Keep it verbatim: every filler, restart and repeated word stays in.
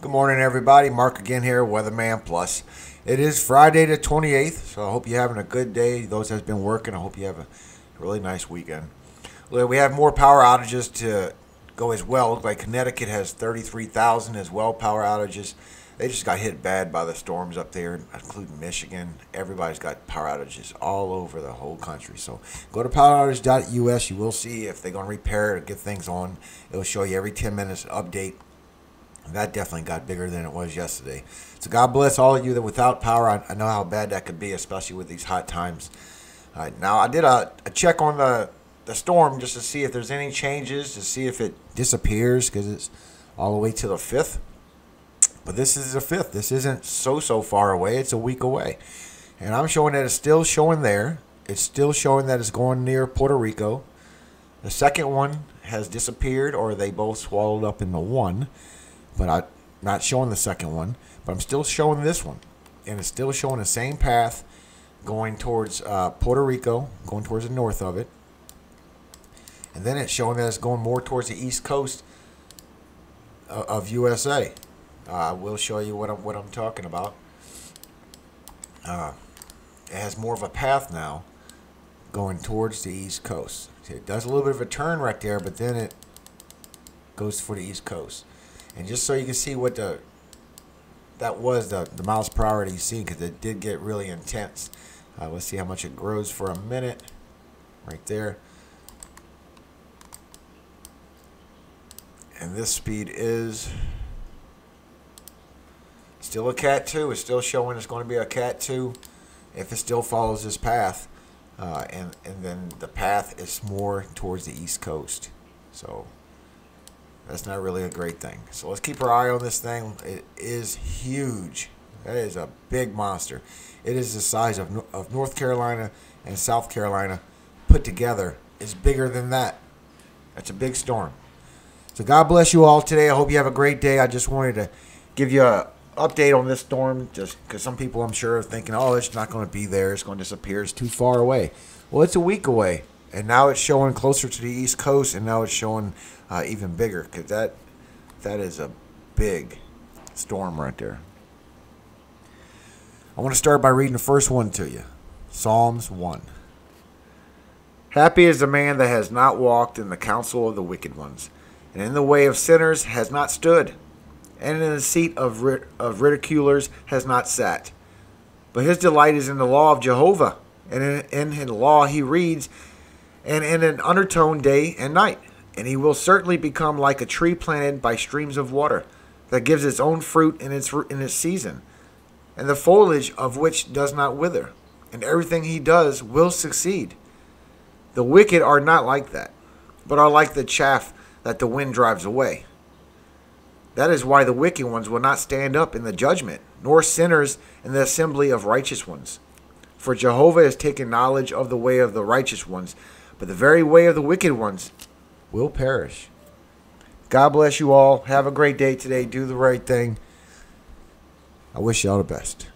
Good morning, everybody. Mark again here, Weatherman Plus. It is Friday the twenty-eighth, so I hope you're having a good day. Those that have been working, I hope you have a really nice weekend. We have more power outages to go as well. Like Connecticut has thirty-three thousand as well power outages. They just got hit bad by the storms up there, including Michigan. Everybody's got power outages all over the whole country. So go to power outages dot U S. You will see if they're going to repair it or get things on. It will show you every ten minutes update. That definitely got bigger than it was yesterday. So God bless all of you that without power. I, I know how bad that could be, especially with these hot times. Uh, now, I did a, a check on the, the storm just to see if there's any changes, to see if it disappears, because it's all the way to the fifth. But this is the fifth. This isn't so, so far away. It's a week away. And I'm showing that it's still showing there. It's still showing that it's going near Puerto Rico. The second one has disappeared, or they both swallowed up in the one. But I'm not showing the second one, but I'm still showing this one. And it's still showing the same path going towards uh, Puerto Rico, going towards the north of it. And then it's showing that it's going more towards the east coast of, of U S A. Uh, I will show you what I'm, what I'm talking about. Uh, it has more of a path now going towards the east coast. So it does a little bit of a turn right there, but then it goes for the east coast. And just so you can see what the that was the, the miles per hour that he's seen, because it did get really intense. Uh, let's see how much it grows for a minute right there. And this speed is still a cat two. It's still showing it's going to be a cat two if it still follows this path. Uh, and, and then the path is more towards the east coast. So that's not really a great thing. So let's keep our eye on this thing. It is huge. That is a big monster. It is the size of, of North Carolina and South Carolina put together. It's bigger than that. That's a big storm. So God bless you all today. I hope you have a great day. I just wanted to give you an update on this storm, just because some people, I'm sure, are thinking, oh, it's not going to be there. It's going to disappear. It's too far away. Well, it's a week away. And now it's showing closer to the east coast, and now it's showing uh, even bigger, because that, that is a big storm right there. I want to start by reading the first one to you, Psalms one. Happy is the man that has not walked in the counsel of the wicked ones, and in the way of sinners has not stood, and in the seat of, rit of ridiculers has not sat. But his delight is in the law of Jehovah, and in, in his law he reads, and in an undertone day and night. And he will certainly become like a tree planted by streams of water, that gives its own fruit in its, in its season, and the foliage of which does not wither. And everything he does will succeed. The wicked are not like that, but are like the chaff that the wind drives away. That is why the wicked ones will not stand up in the judgment, nor sinners in the assembly of righteous ones. For Jehovah has taken knowledge of the way of the righteous ones, but the very way of the wicked ones will perish. God bless you all. Have a great day today. Do the right thing. I wish you all the best.